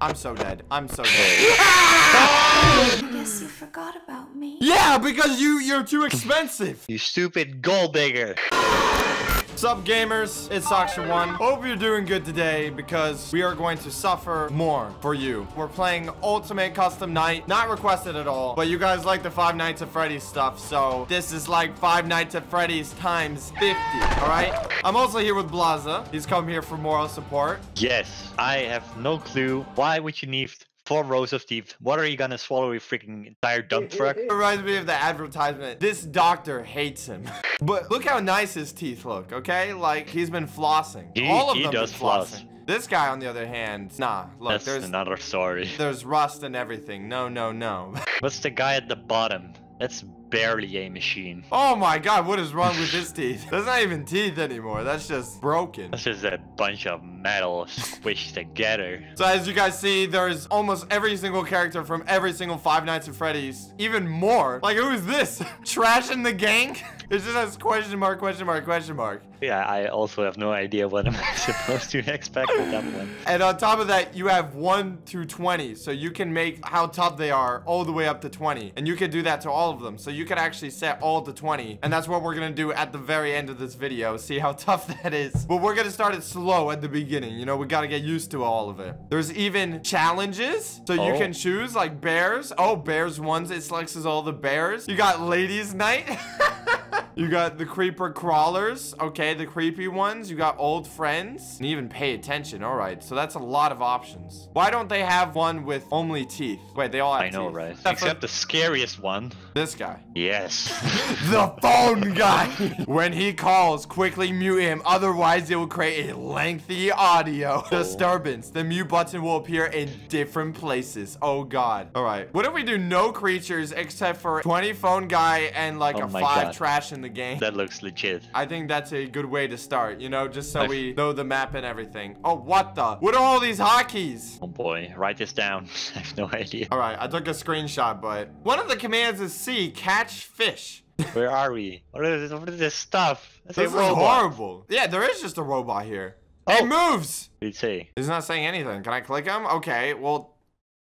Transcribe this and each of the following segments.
I'm so dead. I'm so dead. I guess you forgot about me. Yeah, because you're too expensive. You stupid gold digger. Sup gamers, it's Socksfor1. Hope you're doing good today because we are going to suffer more for you. We're playing Ultimate Custom Night, not requested at all, but you guys like the Five Nights at Freddy's stuff, so this is like Five Nights at Freddy's times 50, all right? I'm also here with Blaza. He's come here for moral support. Yes, I have no clue why would you need 4 rows of teeth. What are you gonna swallow, your freaking entire dump truck? It reminds me of the advertisement. This doctor hates him. But look how nice his teeth look, okay? Like, he's been flossing. All of them does floss. This guy, on the other hand, nah. Look, there's another story. There's rust and everything. No, no, no. What's the guy at the bottom? That's barely a machine. Oh my god, what is wrong with his teeth? That's not even teeth anymore. That's just broken. That's just a bunch of metal squished together. So as you guys see, there's almost every single character from every single Five Nights at Freddy's. Even more. Like, who is this? Trash in the gang? It just has question mark, question mark, question mark. Yeah, I also have no idea what I'm supposed to expect with that one. And on top of that, you have 1 through 20. So you can make how tough they are all the way up to 20. And you can do that to all of them. So you can actually set all to 20. And that's what we're going to do at the very end of this video. See how tough that is. But we're going to start it slow at the beginning. You know, we got to get used to all of it. There's even challenges. So you can choose like bears. Oh, bears ones. It selection all the bears. You got ladies night. You got the creeper crawlers, okay, the creepy ones. You got old friends, and even pay attention. All right, so that's a lot of options. Why don't they have one with only teeth? Wait, they all have teeth. I know, right? Except the scariest one. This guy. Yes. The phone guy. When he calls, quickly mute him. Otherwise, it will create a lengthy audio disturbance. The mute button will appear in different places. Oh, God. All right. What if we do no creatures except for 20 phone guy and like a 5 trash in the game? That looks legit. I think that's a good way to start, you know, just so we know the map and everything. Oh, what the? What are all these hotkeys? Oh boy, write this down. I have no idea. All right, I took a screenshot, but one of the commands is C, catch fish. Where are we? What is this stuff? This is horrible. Yeah, there is just a robot here. Oh. It moves. It's not saying anything. Can I click him? Okay, well...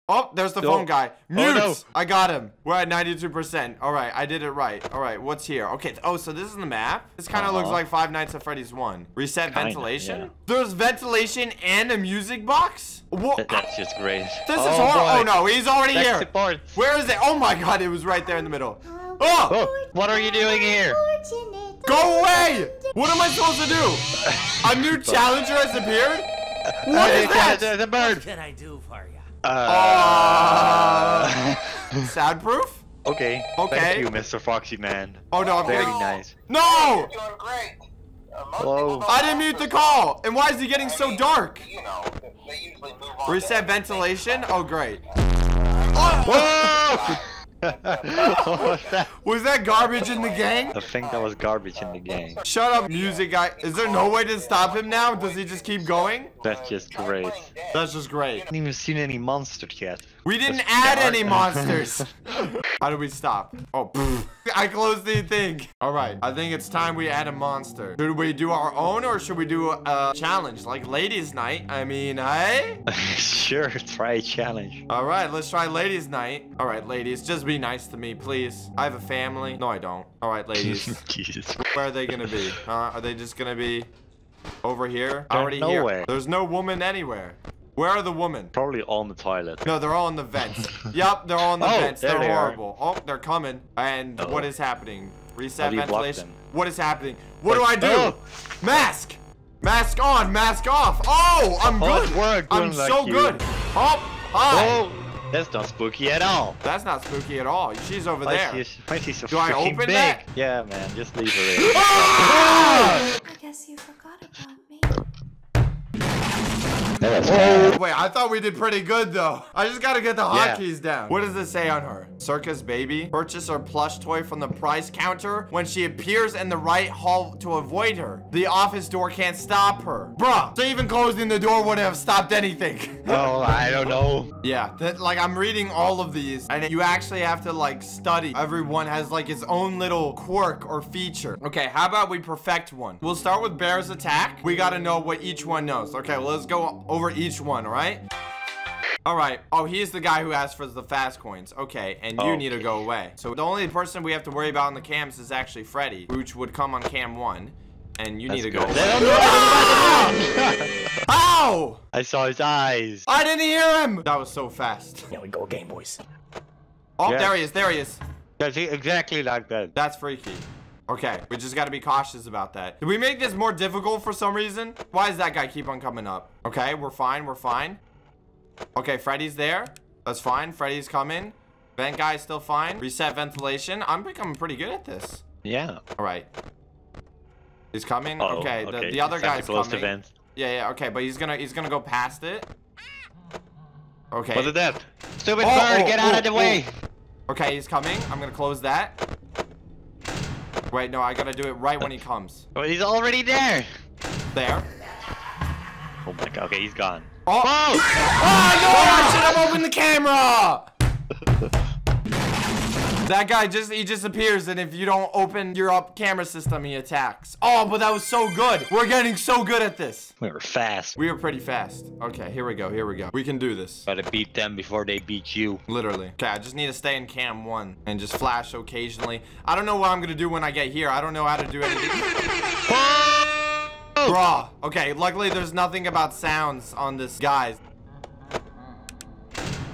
Oh, there's the phone guy. Mute! Oh, no. I got him. We're at 92%. All right, I did it right. All right, what's here? Okay, oh, so this is the map. This kind of looks like Five Nights at Freddy's 1. Reset ventilation? Yeah. There's ventilation and a music box? What? That's just great. This is horrible. Oh, no, he's already here. Where is it? Oh, my God, it was right there in the middle. Oh! What are you doing here? Go away! What am I supposed to do? A new challenger has appeared? What is that? The bird. What can I do for you? Soundproof? Okay. Okay. Thank you, Mr. Foxy Man. Oh no, I'm very nice. No! You're doing great. Hello. I didn't mute the call. And why is he getting so dark? You know, they usually move on. Reset ventilation? Oh great. Whoa! What was that? Was that garbage in the gang? I think that was garbage in the gang. Shut up, music guy. Is there no way to stop him now? Does he just keep going? That's just great. That's just great. I haven't even seen any monsters yet. We didn't add any monsters. How do we stop? Oh, pfft. I closed the thing. All right. I think it's time we add a monster. Should we do our own or should we do a challenge? Like ladies night? I mean, hey? Sure, try a challenge. All right, let's try ladies night. All right, ladies, just be nice to me, please. I have a family. No, I don't. All right, ladies. Jesus. Where are they going to be? Are they just going to be over here? Already here. There's no woman anywhere. Where are the women? Probably on the toilet. No, they're all in the vents. Yup, they're all in the vents. They're horrible. Oh, they're coming. And what is happening? Reset ventilation. What is happening? What do I do? Mask! Mask on, mask off. Oh, I'm good. I'm so good. Oh, hi. That's not spooky at all. That's not spooky at all. She's over there. Do I open that? Yeah, man. Just leave her in. I guess you forgot about me. Whoa. Wait, I thought we did pretty good though. I just gotta get the hotkeys down. What does it say on her? Circus Baby. Purchase her plush toy from the price counter. When she appears in the right hall to avoid her, the office door can't stop her. Bruh, so even closing the door wouldn't have stopped anything. Oh, I don't know. Yeah, like I'm reading all of these and you actually have to like study. Everyone has like its own little quirk or feature. Okay, how about we perfect one? We'll start with Bear's attack. We gotta know what each one knows. Okay, well, let's go over each one, all right? Alright. Oh, he's the guy who asked for the fast coins. Okay, and you need to go away. So the only person we have to worry about in the cams is actually Freddy, which would come on cam 1. And you need to go. Ow! I saw his eyes. I didn't hear him! That was so fast. Now we go again, boys. Oh, yes. There he is, there he is. That's exactly like that. That's freaky. Okay, we just gotta be cautious about that. Did we make this more difficult for some reason? Why does that guy keep on coming up? Okay, we're fine, we're fine. Okay, Freddy's there. That's fine, Freddy's coming. Vent guy's still fine. Reset ventilation. I'm becoming pretty good at this. Yeah. Alright. He's coming. Uh-oh. Okay. The other guy's close coming. To vent. Yeah, yeah. Okay, but he's gonna go past it. Okay. What is that? Stupid bird! Get out of the way! Okay, he's coming. I'm gonna close that. Wait, no, I gotta do it right when he comes. But he's already there. There. Oh my god. Okay, he's gone. Oh! Whoa. Oh no! I should have opened the camera. That guy he disappears, and if you don't open your camera system, he attacks. Oh, but that was so good. We're getting so good at this. We were fast. We were pretty fast. Okay, here we go, here we go. We can do this. Gotta beat them before they beat you. Literally. Okay, I just need to stay in cam 1 and just flash occasionally. I don't know what I'm gonna do when I get here. I don't know how to do anything. Bruh. Okay, luckily there's nothing about sounds on this guy.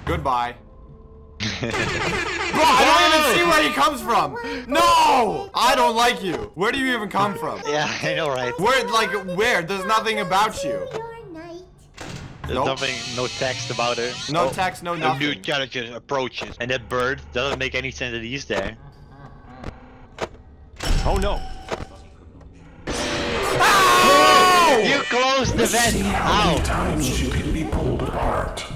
Goodbye. Bro, I don't even see where he comes from. No, I don't like you. Where do you even come from? Yeah, I know, right? Where? There's nothing about you. There's nothing, no text about her. No text, no nothing. No new challenges, approaches. And that bird doesn't make any sense that he's there. Oh no. Oh! You closed the vent.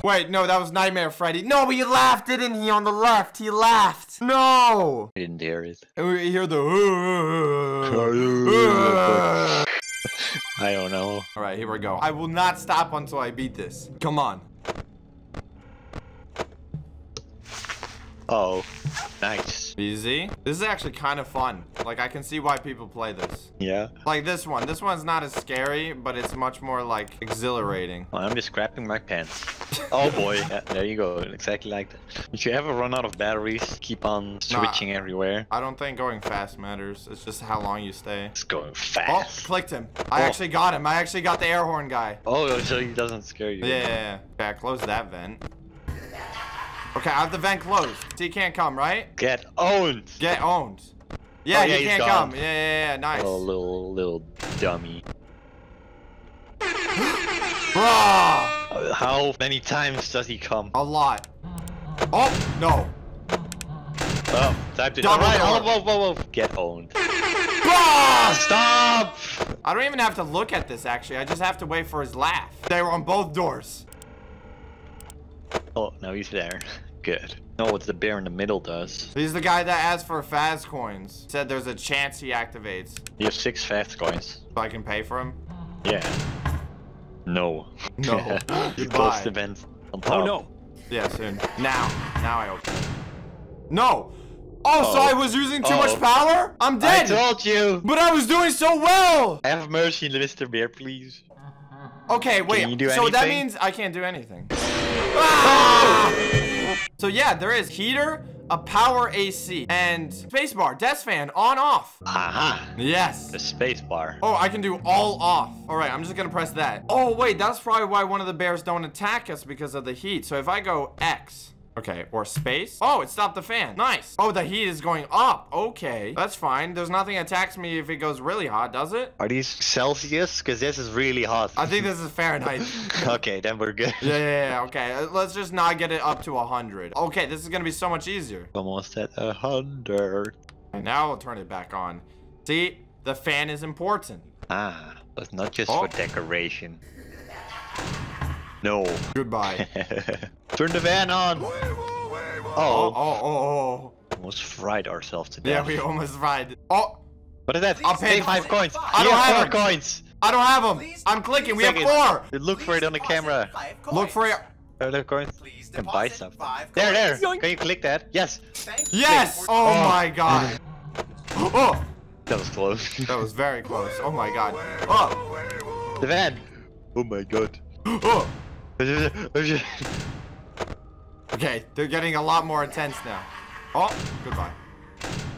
Wait, no, that was Nightmare Freddy. No, he laughed, didn't he? On the left, he laughed. No. I didn't hear it. And we hear the. I don't know. All right, here we go. I will not stop until I beat this. Come on. Oh, nice. Easy. This is actually kind of fun. Like, I can see why people play this. Yeah. Like this one. This one's not as scary, but it's much more, like, exhilarating. Well, I'm just crapping my pants. Oh, boy. Yeah, there you go. Exactly like that. If you ever run out of batteries, keep on switching everywhere. I don't think going fast matters. It's just how long you stay. It's going fast. Oh, clicked him. I actually got him. I actually got the air horn guy. Oh, so he doesn't scare you. Yeah, yeah, yeah. Okay, close that vent. Okay, I have the vent closed. So he can't come, right? Get owned. Get owned. Yeah, he can't come. Yeah, yeah, yeah. Nice. Oh, little dummy. Bruh! How many times does he come? A lot. Oh, no. Oh, typed it. All right, whoa. Get owned. Bruh! Stop! I don't even have to look at this, actually. I just have to wait for his laugh. They were on both doors. Oh, no, he's there. Good. No, what the bear in the middle does. He's the guy that asked for fast coins. Said there's a chance he activates. You have 6 fast coins. So I can pay for him? Yeah. No. No. Close the vent on top. Oh, no. Yeah, soon. Now. Now I open it. No. Oh, so I was using too much power? I'm dead. I told you. But I was doing so well. Have mercy, Mr. Bear, please. Okay, wait. Can you do anything? So that means I can't do anything. Ah! So yeah, there is heater, a power AC, and spacebar, desk fan, on, off. Aha. Yes. The spacebar. Oh, I can do all off. All right, I'm just gonna press that. Oh wait, that's probably why one of the bears don't attack us because of the heat. So if I go X, okay, or space. Oh, it stopped the fan. Nice. Oh, the heat is going up. Okay, that's fine. There's nothing attacks me if it goes really hot, does it? Are these Celsius? Because this is really hot. I think this is Fahrenheit. Okay, then we're good. Yeah, yeah, yeah. Okay, let's just not get it up to 100. Okay, this is going to be so much easier. Almost at 100. And now we'll turn it back on. See, the fan is important. Ah, it's not just for decoration. No. Goodbye. Turn the van on. Oh. Almost fried ourselves to death. Yeah, we almost fried. Oh. What is that? I'll pay 5 coins. I don't have 4 coins. I don't have them. I'm clicking. We have 4. Look for it on the camera. Look for it. Please and buy stuff. There, there. Yoink. Can you click that? Yes. Yes. Oh my god. Oh. That was close. That was very close. Oh my god. Oh. The van. Oh my god. Oh. Okay, they're getting a lot more intense now. Oh, goodbye.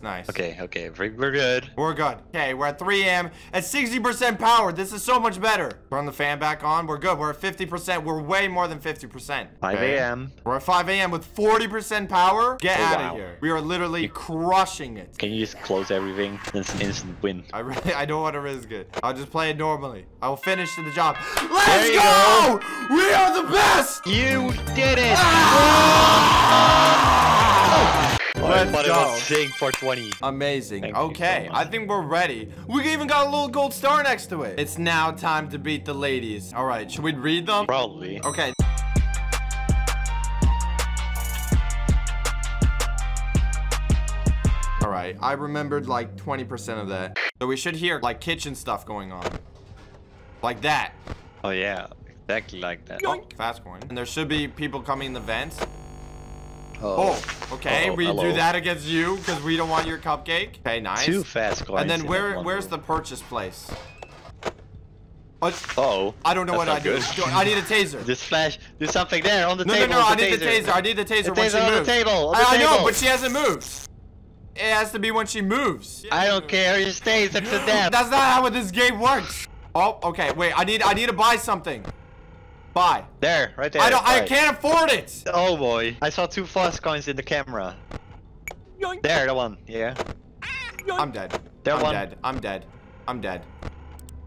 Nice. Okay, okay, we're good. We're good. Okay, we're at 3 a.m. at 60% power. This is so much better. Turn the fan back on. We're good. We're at 50%. We're way more than 50%. 5 a.m. Okay. We're at 5 a.m. with 40% power. Get out of here. We are literally crushing it. Can you just close everything? It's an instant win. I don't want to risk it. I'll just play it normally. I will finish the job. Let's go! We are the best! You did it! Ah! Oh! Let's go. Sing for 20. Amazing. Thank okay, so I think we're ready. We even got a little gold star next to it. It's now time to beat the ladies. All right, should we read them? Probably. Okay. All right, I remembered like 20% of that. So we should hear like kitchen stuff going on. Like that. Oh yeah, exactly like that. Oh, fast coin. And there should be people coming in the vents. Oh, okay. We do that against you because we don't want your cupcake. Okay, nice. Too fast. And then where's the purchase place? Oh, I don't know what I do. I need a taser. This flash. There's something there on the table. No, no, no. I need the taser. I need the taser when she moves. On the table. I know, but she hasn't moved. It has to be when she moves. I don't care. It stays up to death. That's not how this game works. Oh, okay. Wait. I need to buy something. Buy. There, right there. I can't afford it. Oh boy. I saw two fast coins in the camera. Yoink. There, the one. Yeah. Yoink. I'm dead. I'm dead.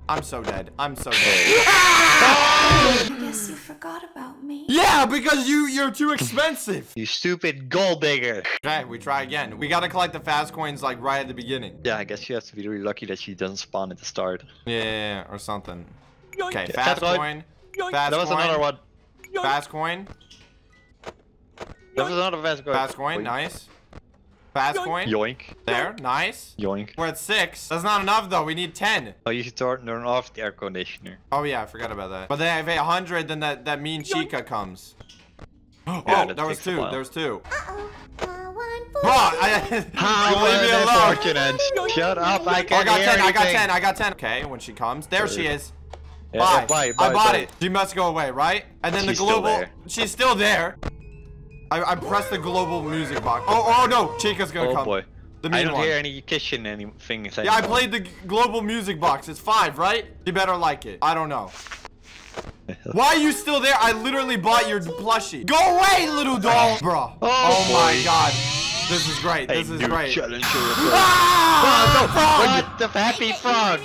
I'm so dead. I'm so dead. I guess you forgot about me. Yeah, because you're too expensive. You stupid gold digger. Okay, we try again. We gotta collect the fast coins like right at the beginning. Yeah, I guess she has to be really lucky that she doesn't spawn at the start. Yeah, or something. Yoink. Okay, fast coin. Fast that was coin. Another one. Fast coin. That was another fast coin. Fast coin, nice. Fast coin. Yoink. There, nice. Yoink. We're at 6. That's not enough though. We need 10. Oh, you should turn off the air conditioner. Oh yeah, I forgot about that. But then if 100, then that mean Chica comes. Oh, yeah, there was 2. There was 2. How unfortunate. Shut up. I can't hear anything. I got 10. Okay, when she comes, there she is. Yeah, I bought it. She must go away, right? And then she's the global. She's still there. I pressed the global music box. Oh no, Chica's gonna come. Boy. The main one. I don't hear any kitchen anything. Yeah, anymore. I played the global music box. It's 5, right? You better like it. I don't know. Why are you still there? I literally bought your plushie. Go away, little doll, bro. Oh my God. This is great. This is great. Ah! What the happy frog?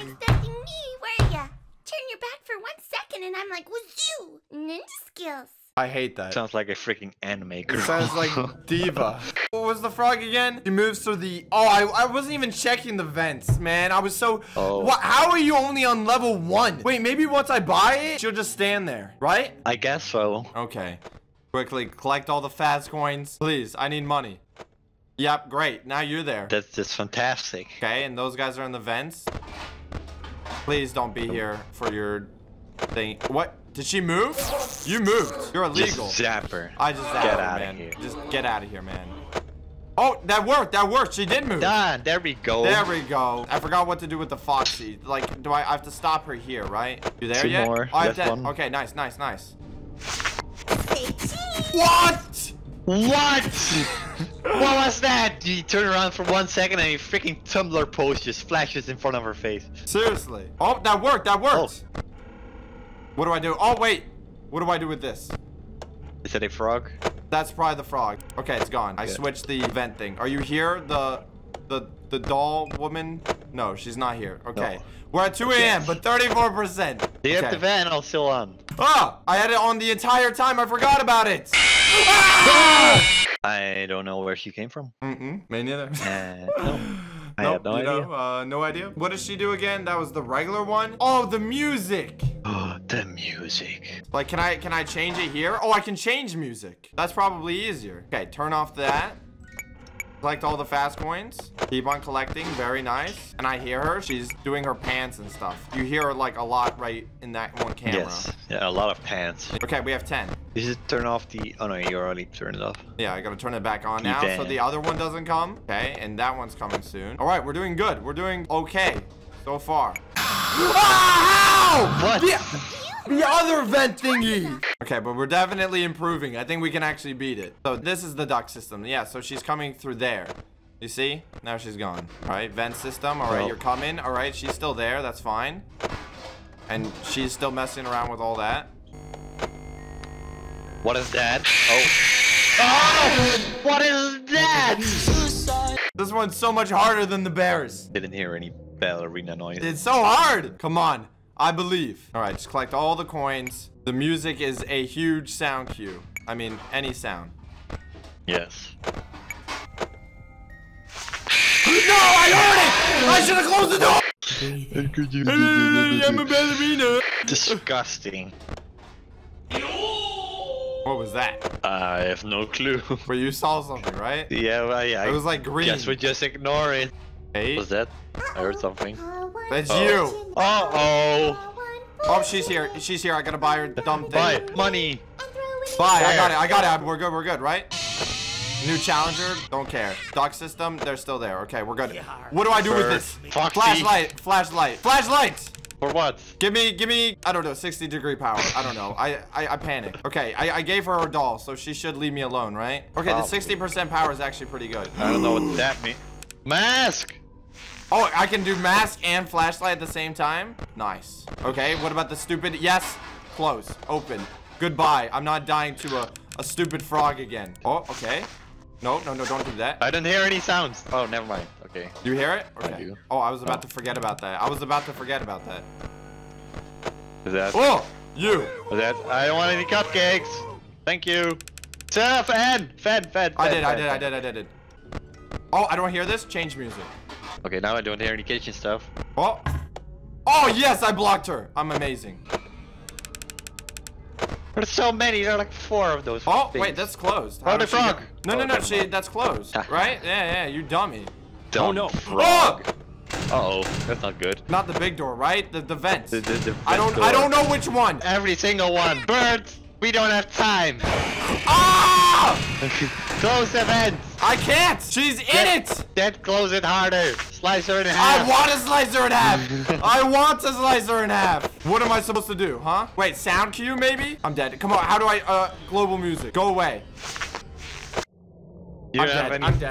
And I'm like, what's you? Ninja skills. I hate that. Sounds like a freaking anime girl. It sounds like D.Va. What was the frog again? She moves through the... Oh, I wasn't even checking the vents, man. I was so... Oh. What? How are you only on level 1? Wait, maybe once I buy it, she'll just stand there, right? I guess so. Okay. Quickly, collect all the fast coins. Please, I need money. Yep, great. Now you're there. That's just fantastic. Okay, and those guys are in the vents. Please don't be here for your... thing. What? Did she move? You moved. You're illegal. Just zap her. I just zapped her, man. Just get out of here, man. Oh, that worked. That worked. She did move. Done. There we go. There we go. I forgot what to do with the Foxy. Like, do I have to stop her here, right? You there yet? More. Oh, I'm dead. Okay, nice, nice, nice. What? What? What was that? You turn around for 1 second and a freaking Tumblr post just flashes in front of her face. Seriously. Oh, that worked. That worked. Oh. What do I do? Oh, wait. What do I do with this? Is it a frog? That's probably the frog. Okay, it's gone. Good. I switched the vent thing. Are you here? The doll woman? No, she's not here. Okay. No. We're at 2 a.m., but 34%. You have the vent still on. Ah! I had it on the entire time. I forgot about it. Ah! I don't know where she came from. Mm-mm. Me neither. No. I had no idea. No idea. What does she do again? That was the regular one. Oh, the music. Oh, the music. Like, can I change it here? Oh, I can change music. That's probably easier. Okay, turn off that. Collect all the fast coins. Keep on collecting. Very nice. And I hear her. She's doing her pants and stuff. You hear her like a lot right in that one camera. Yes. Yeah, a lot of pants. Okay, we have 10. You should turn off the... Oh, no, you already turned it off. Yeah, I gotta turn it back on now so the other one doesn't come. Okay, and that one's coming soon. All right, we're doing good. We're doing okay so far. Oh, what? Yeah. The other vent thingy. Okay, but we're definitely improving. I think we can actually beat it. So this is the duct system. Yeah, so she's coming through there. You see? Now she's gone. All right, vent system. All right, you're coming. All right, she's still there. That's fine. And she's still messing around with all that. What is that? Oh. Oh! What is that? This one's so much harder than the bears. Didn't hear any ballerina noise. It's so hard. Come on. I believe. All right, just collect all the coins. The music is a huge sound cue. I mean, any sound. Yes. No, I heard it! I should have closed the door! And could you I'm a ballerina! Disgusting. What was that? I have no clue. But you saw something, right? Yeah, well, yeah. It was like green. Guess we just ignore it. Hey. What was that? I heard something. That's you! Uh-oh! Oh, she's here. She's here. I gotta buy her dumb thing. Buy money! Buy! I got it. I got it. We're good. We're good, right? New challenger, don't care. Dock system, they're still there. Okay, we're good. What do I do with this? Foxy. Flashlight, flashlight, flashlight! For what? Give me, I don't know, 60 degree power. I don't know, I panic. Okay, I gave her her doll, so she should leave me alone, right? Okay, the 60% power is actually pretty good. I don't know what that means. Mask! Oh, I can do mask and flashlight at the same time? Nice. Okay, what about the stupid, yes, close, open. Goodbye, I'm not dying to a stupid frog again. Oh, okay. No, no, no, don't do that. I didn't hear any sounds. Oh, never mind. Okay. You hear it? Okay. I do. Oh, I was about to forget about that. I was about to forget about that. Is that? Oh, you. Is that? I don't want any cupcakes. Thank you. Sir, fan. I did. Oh, I don't hear this. Change music. Okay, now I don't hear any kitchen stuff. Oh. Oh, yes, I blocked her. I'm amazing. There's so many. There are like four of those. Oh, things. Wait, that's closed. How the frog. No, no, no. She, that's closed, right? Yeah, yeah. You dummy. Dumb frog. Uh-oh. That's not good. Not the big door, right? The vents. The vent door. I don't know which one. Every single one. Birds. We don't have time. Ah! Close the vents. I can't. She's in it. Then close it harder. Slice her in half. I want to slice her in half. I want to slice her in half. What am I supposed to do, huh? Wait, sound cue maybe? I'm dead. Come on. How do I global music? Go away. I'm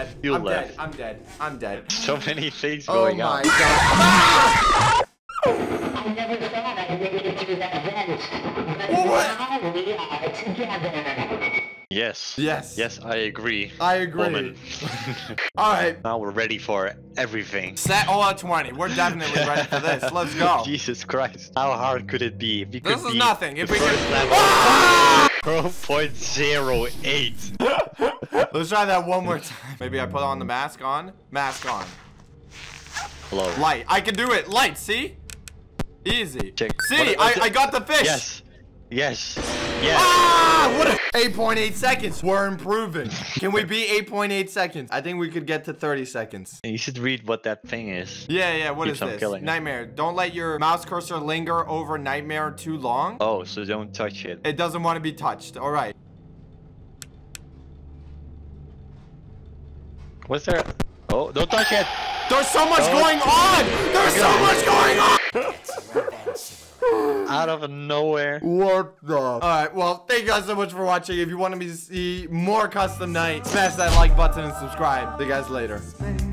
dead. So many things going on. Oh my god. What? Yes. Yes. Yes, I agree. I agree. All right. Now we're ready for everything. Set all at 20. We're definitely ready for this. Let's go. Jesus Christ. How hard could it be? If this is nothing. If we could... 0.08. Let's try that one more time. Maybe I put on the mask on. Mask on. Hello. Light. I can do it. Light. See? Easy. Check. See? I got the fish. Yes. Yes. Yes. Ah! What a 8.8 seconds. We're improving. Can we be 8.8 seconds? I think we could get to 30 seconds. You should read what that thing is. Yeah, yeah. What is this? Nightmare. Don't let your mouse cursor linger over nightmare too long. Oh, so don't touch it. It doesn't want to be touched. All right. What's there? Oh, don't touch it. There's so much going on. There's so much going on. Out of nowhere. What the? All right, well, thank you guys so much for watching. If you want me to see more Custom Night, smash that like button and subscribe. See you guys later.